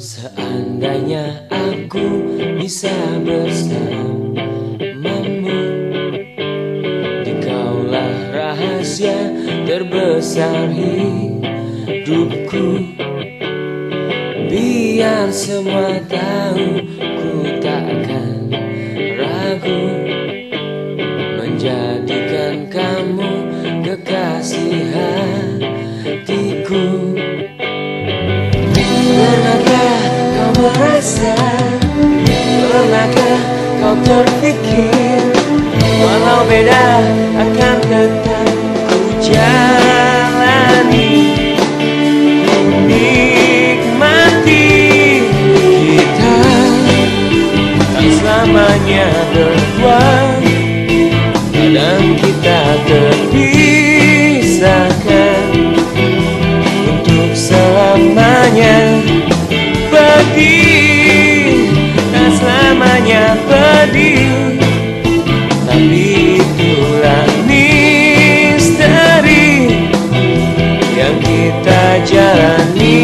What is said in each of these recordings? Seandainya aku bisa bersamamu, Engkaulah rahasia terbesar hidupku. Biar semua tahu, ku takkan ragu menjadikan kamu kekasih hatiku. Pernahkah kau merasa, pernahkah kau terpikir, walau beda akan tetap ku jalani. Nikmati kita tak selamanya berdua, kadang kita terpisahkan untuk selamanya. Pedih, tak selamanya pedih, tapi itulah misteri yang kita jalani.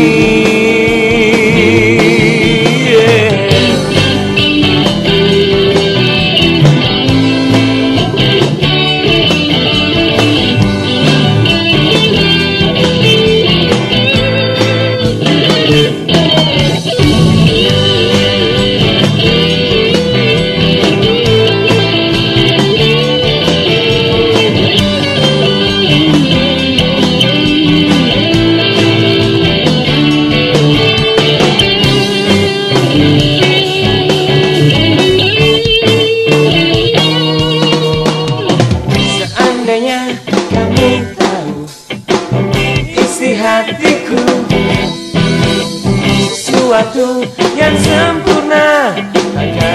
Hatiku sesuatu yang sempurna.